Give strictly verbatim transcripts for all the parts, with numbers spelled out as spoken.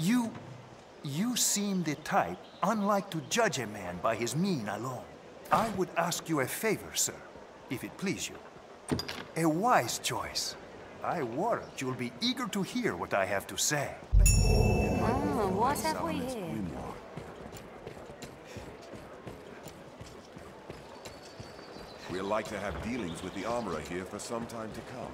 You... you seem the type unlike to judge a man by his mien alone. I would ask you a favor, sir, if it please you. A wise choice. I warrant you'll be eager to hear what I have to say. Oh, what have we here? We'll like to have dealings with the armorer here for some time to come.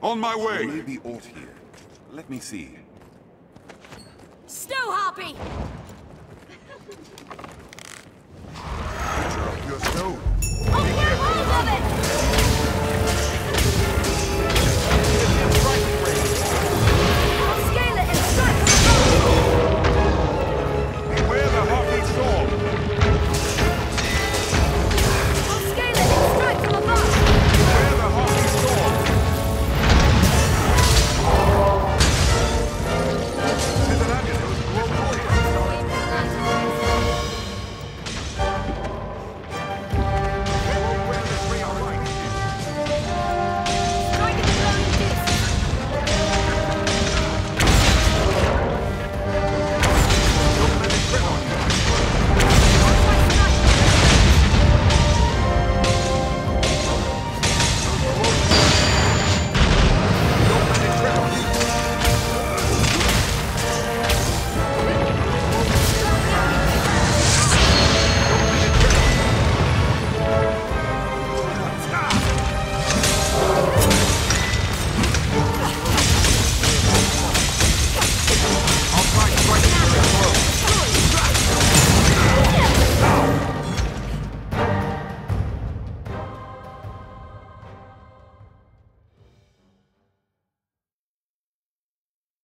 On my way! There may be aught here. Let me see. Snow Harpy!